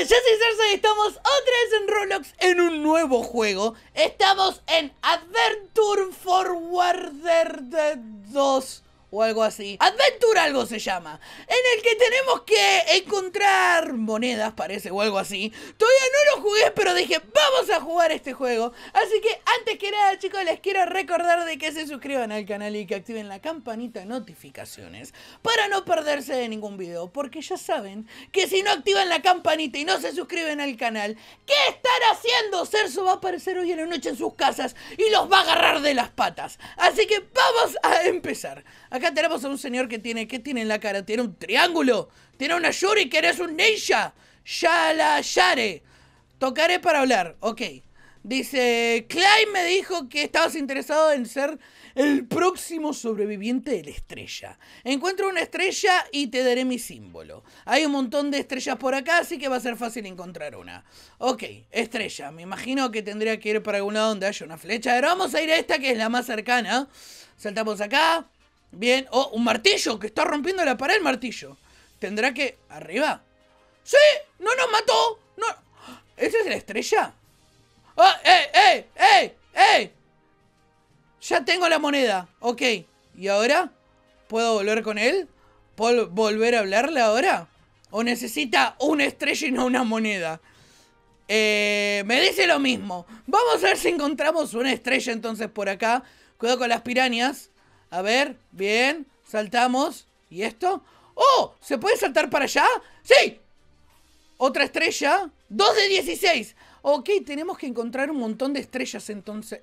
Yo soy Cersei, estamos otra vez en Roblox en un nuevo juego. Estamos en Adventure Forwarder 2 o algo así. Adventure algo se llama. En el que tenemos que encontrar monedas, parece, o algo así. Todavía no lo jugué, pero dije, vamos a jugar este juego. Así que antes que nada, chicos, les quiero recordar de que se suscriban al canal y que activen la campanita de notificaciones para no perderse de ningún video, porque ya saben que si no activan la campanita y no se suscriben al canal, ¿qué están haciendo? Cerso va a aparecer hoy en la noche en sus casas y los va a agarrar de las patas. Así que vamos a empezar. Acá tenemos a un señor que tiene... ¿Qué tiene en la cara? Tiene un triángulo. Tiene una shuri, que eres un ninja. Ya la yare. Tocaré para hablar. Ok. Dice... Clyde me dijo que estabas interesado en ser el próximo sobreviviente de la estrella. Encuentra una estrella y te daré mi símbolo. Hay un montón de estrellas por acá, así que va a ser fácil encontrar una. Ok, estrella. Me imagino que tendría que ir para algún lado donde haya una flecha. Pero vamos a ir a esta, que es la más cercana. Saltamos acá. Bien, oh, un martillo, que está rompiendo la pared el martillo. Tendrá que... ¿Arriba? ¡Sí! ¡No nos mató! No. ¿Esa es la estrella? ¡Oh! ¡Eh! Ya tengo la moneda. Ok, ¿y ahora? ¿Puedo volver con él? ¿Puedo volver a hablarle ahora? ¿O necesita una estrella y no una moneda? Me dice lo mismo. Vamos a ver si encontramos una estrella entonces por acá. Cuidado con las pirañas. A ver, bien, saltamos. ¿Y esto? ¡Oh! ¿Se puede saltar para allá? ¡Sí! Otra estrella. 2 de 16. Ok, tenemos que encontrar un montón de estrellas entonces.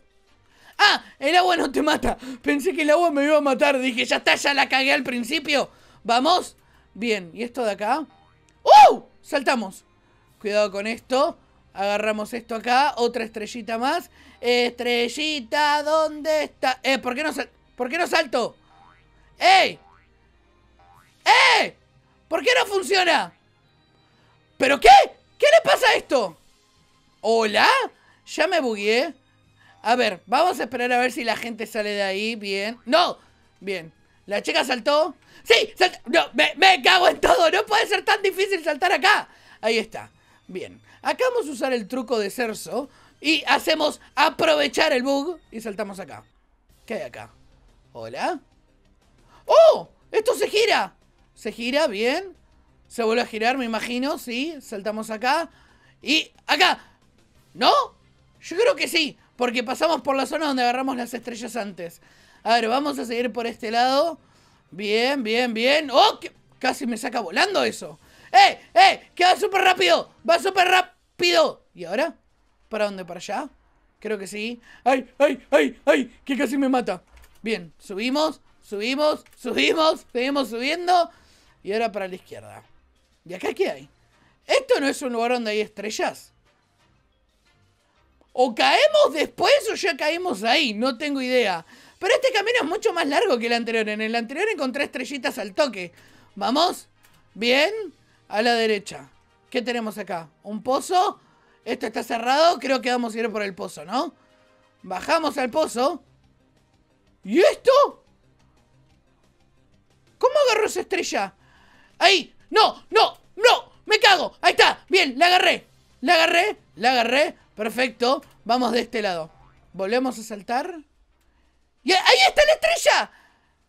¡Ah! El agua no te mata. Pensé que el agua me iba a matar. Dije, ya está, ya la cagué al principio. Vamos. Bien, ¿y esto de acá? ¡Oh! Saltamos. Cuidado con esto. Agarramos esto acá. Otra estrellita más. Estrellita, ¿dónde está? ¿Por qué no saltamos? ¿Por qué no salto? ¡Ey! ¡Ey! ¿Por qué no funciona? ¿Pero qué? ¿Qué le pasa a esto? ¿Hola? Ya me bugueé. A ver, vamos a esperar a ver si la gente sale de ahí. Bien. ¡No! Bien. ¿La chica saltó? ¡Sí! ¡Saltó! ¡No! ¡Me cago en todo! ¡No puede ser tan difícil saltar acá! Ahí está. Bien. Acá vamos a usar el truco de Cerso y hacemos aprovechar el bug y saltamos acá. ¿Qué hay acá? ¿Hola? ¡Oh! ¡Esto se gira! Se gira, bien. Se vuelve a girar, me imagino, sí. Saltamos acá. Y acá. ¿No? Yo creo que sí, porque pasamos por la zona donde agarramos las estrellas antes. A ver, vamos a seguir por este lado. Bien, bien, bien. ¡Oh! Casi me saca volando eso. ¡Eh! ¡Eh! ¡Que va súper rápido! ¡Va súper rápido! ¿Y ahora? ¿Para dónde? ¿Para allá? Creo que sí. ¡Ay! ¡Ay! ¡Ay! ¡Ay! Que casi me mata. Bien, subimos, seguimos subiendo. Y ahora para la izquierda. ¿Y acá qué hay? ¿Esto no es un lugar donde hay estrellas? ¿O caemos después o ya caímos ahí? No tengo idea. Pero este camino es mucho más largo que el anterior. En el anterior encontré estrellitas al toque. Vamos, bien, a la derecha. ¿Qué tenemos acá? ¿Un pozo? Esto está cerrado, creo que vamos a ir por el pozo, ¿no? Bajamos al pozo. ¿Y esto? ¿Cómo agarró esa estrella? ¡Ahí! ¡No! ¡No! ¡No! ¡Me cago! ¡Ahí está! ¡Bien! ¡La agarré! ¡La agarré! ¡La agarré! ¡Perfecto! Vamos de este lado. Volvemos a saltar. ¡Y ahí está la estrella!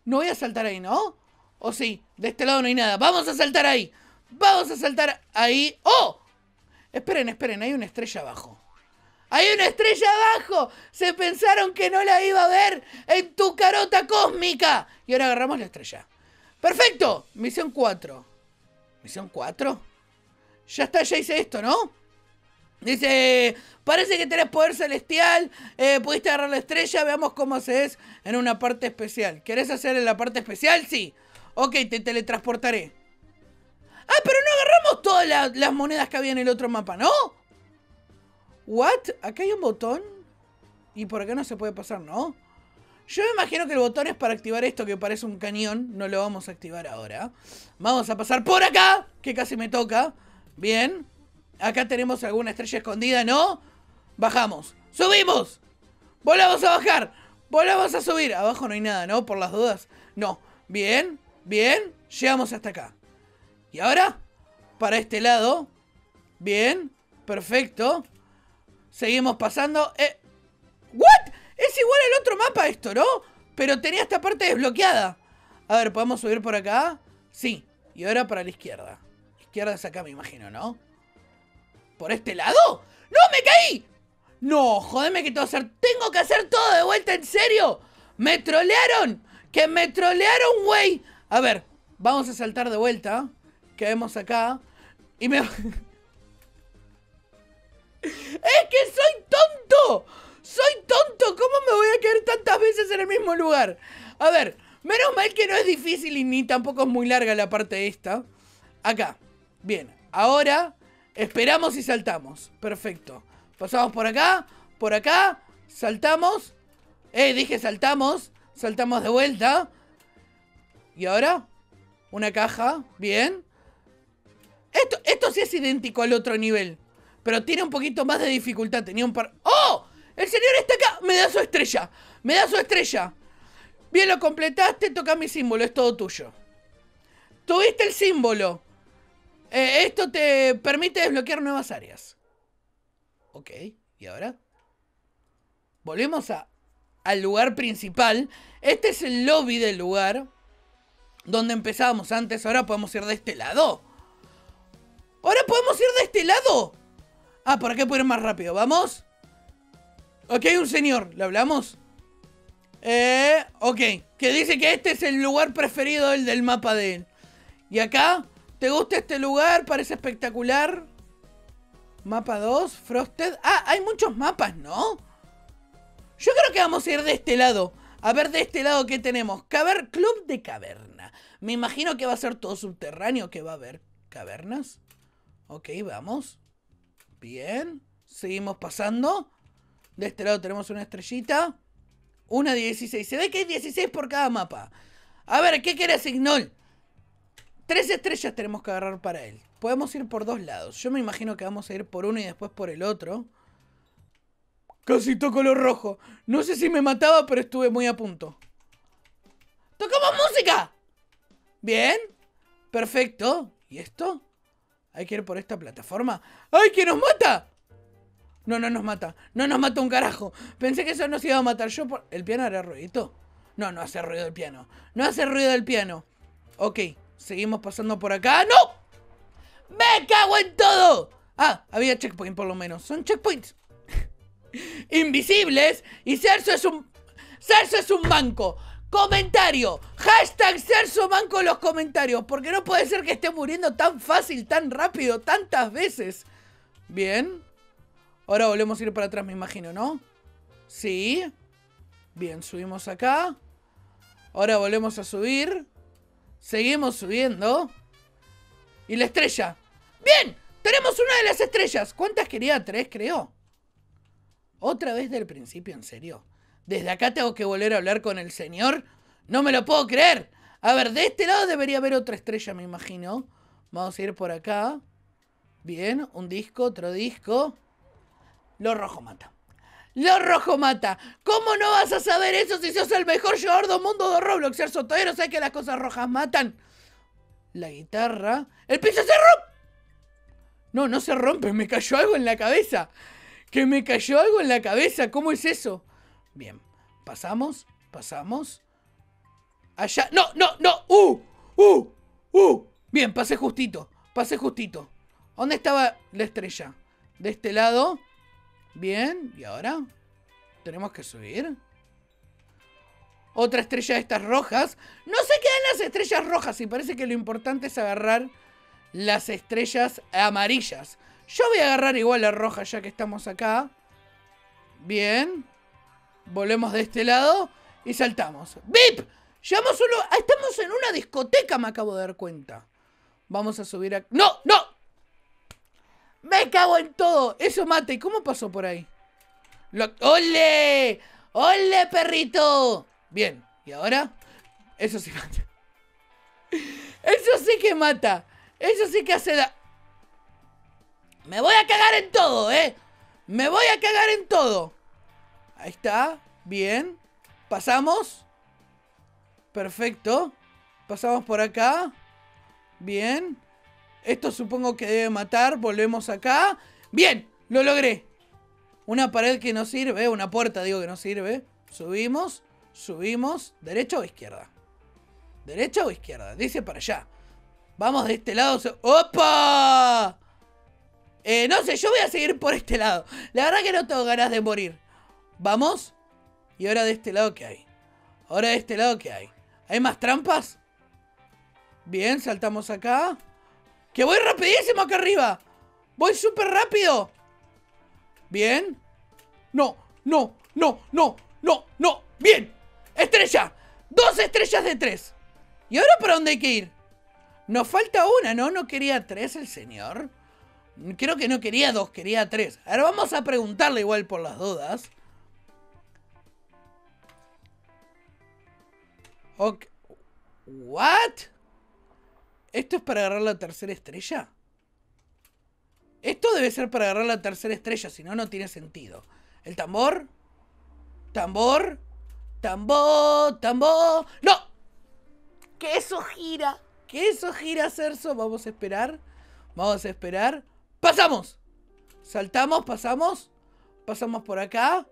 No voy a saltar ahí, ¿no? ¿O sí? De este lado no hay nada. ¡Vamos a saltar ahí! ¡Vamos a saltar ahí! ¡Oh! Esperen, esperen. Hay una estrella abajo. ¡Hay una estrella abajo! ¡Se pensaron que no la iba a ver en tu carota cósmica! Y ahora agarramos la estrella. ¡Perfecto! Misión 4. ¿Misión 4? Ya está, ya hice esto, ¿no? Dice... Parece que tenés poder celestial. Pudiste agarrar la estrella. Veamos cómo haces en una parte especial. ¿Querés hacer en la parte especial? Sí. Ok, te teletransportaré. ¡Ah, pero no agarramos todas las monedas que había en el otro mapa, ¿no? ¿What? Acá hay un botón. Y por acá no se puede pasar, ¿no? Yo me imagino que el botón es para activar esto que parece un cañón. No lo vamos a activar ahora. Vamos a pasar por acá, que casi me toca. Bien. Acá tenemos alguna estrella escondida, ¿no? Bajamos. ¡Subimos! ¡Volvamos a bajar! ¡Volvamos a subir! Abajo no hay nada, ¿no? Por las dudas. No. Bien. Bien. Llegamos hasta acá. Y ahora, para este lado... Bien, perfecto. Seguimos pasando. ¿What? Es igual al otro mapa esto, ¿no? Pero tenía esta parte desbloqueada. A ver, ¿podemos subir por acá? Sí, y ahora para la izquierda. La izquierda es acá, me imagino, ¿no? ¿Por este lado? ¡No, me caí! No, jodeme que todo tengo que hacer todo de vuelta, ¿en serio? ¡Me trolearon! ¡Que me trolearon, güey! A ver, vamos a saltar de vuelta. Que vemos acá. Y me... ¡Es que soy tonto! ¡Soy tonto! ¿Cómo me voy a caer tantas veces en el mismo lugar? A ver, menos mal que no es difícil y ni tampoco es muy larga la parte esta. Acá. Bien, ahora esperamos y saltamos. Perfecto. Pasamos por acá, saltamos. Dije saltamos. Saltamos de vuelta. ¿Y ahora? Una caja. Bien. Esto sí es idéntico al otro nivel. Pero tiene un poquito más de dificultad. Tenía un par... ¡Oh! ¡El señor está acá! ¡Me da su estrella! ¡Me da su estrella! Bien, lo completaste. Toca mi símbolo. Es todo tuyo. Tuviste el símbolo. Esto te permite desbloquear nuevas áreas. Ok. ¿Y ahora? Volvemos al lugar principal. Este es el lobby del lugar donde empezábamos antes. Ahora podemos ir de este lado. ¡Ahora podemos ir de este lado! Ah, ¿por qué puedo ir más rápido? ¿Vamos? Aquí hay un señor. ¿Le hablamos? Ok. Que dice que este es el lugar preferido, el del mapa de él. Y acá, ¿te gusta este lugar? Parece espectacular. Mapa 2, Frosted. Ah, hay muchos mapas, ¿no? Yo creo que vamos a ir de este lado. A ver de este lado qué tenemos. Club de caverna. Me imagino que va a ser todo subterráneo, que va a haber cavernas. Ok, vamos. Bien, seguimos pasando. De este lado tenemos una estrellita. Una 16, se ve que hay 16 por cada mapa. A ver, ¿qué querés, Ignol? 3 estrellas tenemos que agarrar para él. Podemos ir por dos lados. Yo me imagino que vamos a ir por uno y después por el otro. Casi toco lo rojo. No sé si me mataba, pero estuve muy a punto. ¡Tocamos música! Bien, perfecto. ¿Y esto? Hay que ir por esta plataforma. ¡Ay, que nos mata! No, no nos mata. No nos mata un carajo. Pensé que eso nos iba a matar. Yo por... ¿El piano hará ruidito? No, no hace ruido el piano. No hace ruido el piano. Ok, seguimos pasando por acá. ¡No! ¡Me cago en todo! Ah, había checkpoint por lo menos. Son checkpoints invisibles. Y Cerso es un... Cerso es un banco. Comentario, hashtag Cerso Banco en los comentarios, porque no puede ser que esté muriendo tan fácil, tan rápido, tantas veces. Bien. Ahora volvemos a ir para atrás, me imagino, ¿no? Sí. Bien, subimos acá. Ahora volvemos a subir. Seguimos subiendo. Y la estrella. ¡Bien! Tenemos una de las estrellas. ¿Cuántas quería? 3, creo. Otra vez del principio, en serio. ¿Desde acá tengo que volver a hablar con el señor? ¡No me lo puedo creer! A ver, de este lado debería haber otra estrella, me imagino. Vamos a ir por acá. Bien, un disco, otro disco. Lo rojo mata. ¡Lo rojo mata! ¿Cómo no vas a saber eso si sos el mejor jugador del mundo de Roblox? ¿Ser sotero? ¿Sabes que las cosas rojas matan? La guitarra... ¡El piso se rompe! No, no se rompe. Me cayó algo en la cabeza. Que me cayó algo en la cabeza. ¿Cómo es eso? Bien, pasamos. Allá, no, bien, pasé justito. ¿Dónde estaba la estrella? De este lado. Bien, y ahora tenemos que subir. Otra estrella de estas rojas. No sé qué dan las estrellas rojas y parece que lo importante es agarrar las estrellas amarillas. Yo voy a agarrar igual la roja ya que estamos acá. Bien. Volvemos de este lado y saltamos. ¡Bip! Llegamos solo. Estamos en una discoteca, me acabo de dar cuenta. Vamos a subir a... ¡No! ¡No! ¡Me cago en todo! Eso mata. ¿Y cómo pasó por ahí? ¡Ole! ¡Ole, perrito! Bien. ¿Y ahora? Eso sí mata. Eso sí que mata. Eso sí que hace da... Me voy a cagar en todo, ¿eh? Me voy a cagar en todo. Ahí está, bien. Pasamos. Perfecto. Pasamos por acá. Bien. Esto supongo que debe matar. Volvemos acá. ¡Bien! ¡Lo logré! Una pared que no sirve. Una puerta, digo, que no sirve. Subimos. Subimos. ¿Derecha o izquierda? ¿Derecha o izquierda? Dice para allá. Vamos de este lado. ¡Opa! No sé, yo voy a seguir por este lado. La verdad que no tengo ganas de morir. Vamos. Y ahora de este lado, ¿qué hay? Ahora de este lado, ¿qué hay? ¿Hay más trampas? Bien, saltamos acá. ¡Que voy rapidísimo acá arriba! ¡Voy súper rápido! Bien. No, no, no, no, no, no. Bien. Estrella. 2 estrellas de 3. ¿Y ahora para dónde hay que ir? Nos falta una, ¿no? ¿No quería 3 el señor? Creo que no quería 2, quería 3. Ahora vamos a preguntarle igual por las dudas. Okay. ¿What? ¿Esto es para agarrar la tercera estrella? Esto debe ser para agarrar la tercera estrella, si no, no tiene sentido. ¿El tambor? ¿Tambor? ¿Tambor? ¿Tambor? ¡No! ¡Que eso gira! ¿Que eso gira, Cerso? Vamos a esperar. Vamos a esperar. ¡Pasamos! Saltamos, pasamos. Pasamos por acá.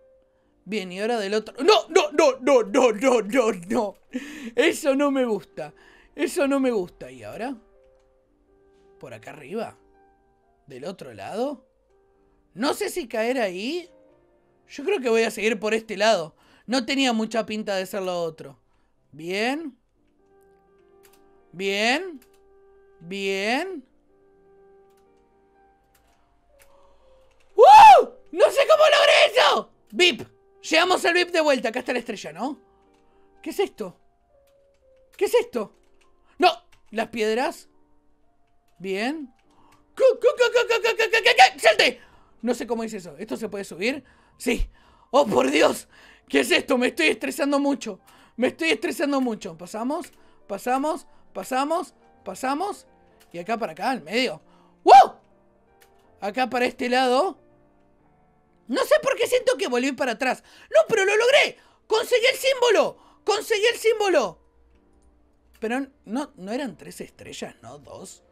Bien, y ahora del otro... ¡No, no, no, no, no, no, no, no! Eso no me gusta. Eso no me gusta. ¿Y ahora? ¿Por acá arriba? ¿Del otro lado? No sé si caer ahí. Yo creo que voy a seguir por este lado. No tenía mucha pinta de ser lo otro. Bien. Bien. Bien. ¡Wow! ¡No sé cómo logré eso! ¡Vip! Llegamos al VIP de vuelta. Acá está la estrella, ¿no? ¿Qué es esto? ¿Qué es esto? ¡No! Las piedras. Bien. ¡Salte! No sé cómo es eso. ¿Esto se puede subir? Sí. ¡Oh, por Dios! ¿Qué es esto? Me estoy estresando mucho. Me estoy estresando mucho. Pasamos, pasamos, pasamos, pasamos. Y acá para acá, al medio. ¡Wow! Acá para este lado. No sé por qué siento que volví para atrás. ¡No, pero lo logré! ¡Conseguí el símbolo! ¡Conseguí el símbolo! Pero no eran 3 estrellas, ¿no? 2.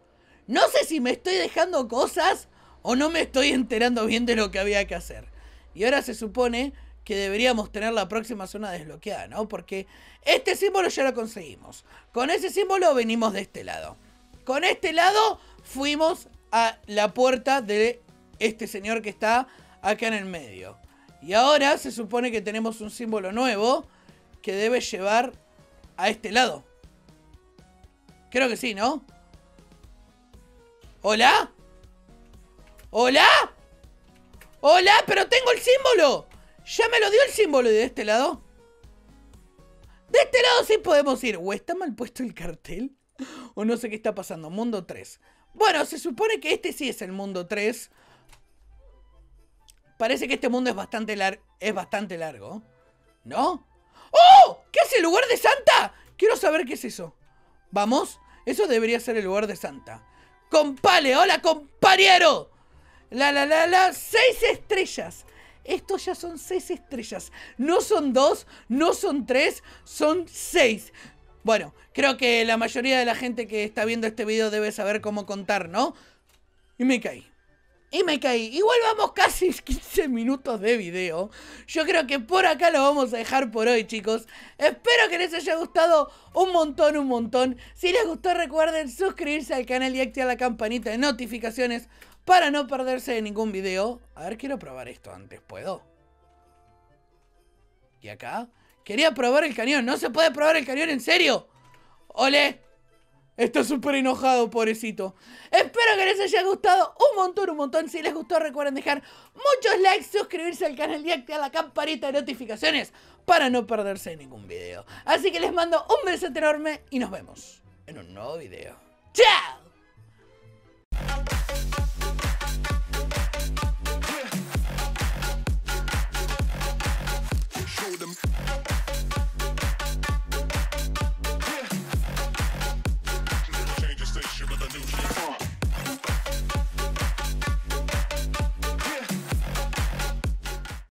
No sé si me estoy dejando cosas o no me estoy enterando bien de lo que había que hacer. Y ahora se supone que deberíamos tener la próxima zona desbloqueada, ¿no? Porque este símbolo ya lo conseguimos. Con ese símbolo venimos de este lado. Con este lado fuimos a la puerta de este señor que está acá en el medio. Y ahora se supone que tenemos un símbolo nuevo que debe llevar a este lado. Creo que sí, ¿no? ¿Hola? ¿Hola? ¡Hola! ¡Pero tengo el símbolo! ¡Ya me lo dio el símbolo! ¿Y de este lado? De este lado sí podemos ir. ¿O está mal puesto el cartel? O no sé qué está pasando. Mundo 3. Bueno, se supone que este sí es el mundo 3. Parece que este mundo es bastante largo. ¿No? ¡Oh! ¿Qué es el lugar de Santa? Quiero saber qué es eso. ¿Vamos? Eso debería ser el lugar de Santa. ¡Compale! ¡Hola, compañero! La, la, la, la. 6 estrellas. Estos ya son 6 estrellas. No son 2, no son 3, son 6. Bueno, creo que la mayoría de la gente que está viendo este video debe saber cómo contar, ¿no? Y me caí. Y me caí. Igual vamos casi 15 minutos de video. Yo creo que por acá lo vamos a dejar por hoy, chicos. Espero que les haya gustado un montón, un montón. Si les gustó, recuerden suscribirse al canal y activar la campanita de notificaciones para no perderse de ningún video. A ver, quiero probar esto antes. ¿Puedo? ¿Y acá? Quería probar el cañón. ¿No se puede probar el cañón? ¿En serio? ¡Ole! Está súper enojado, pobrecito. Espero que les haya gustado un montón, un montón. Si les gustó, recuerden dejar muchos likes, suscribirse al canal y activar la campanita de notificaciones para no perderse ningún video. Así que les mando un beso enorme y nos vemos en un nuevo video. ¡Chao!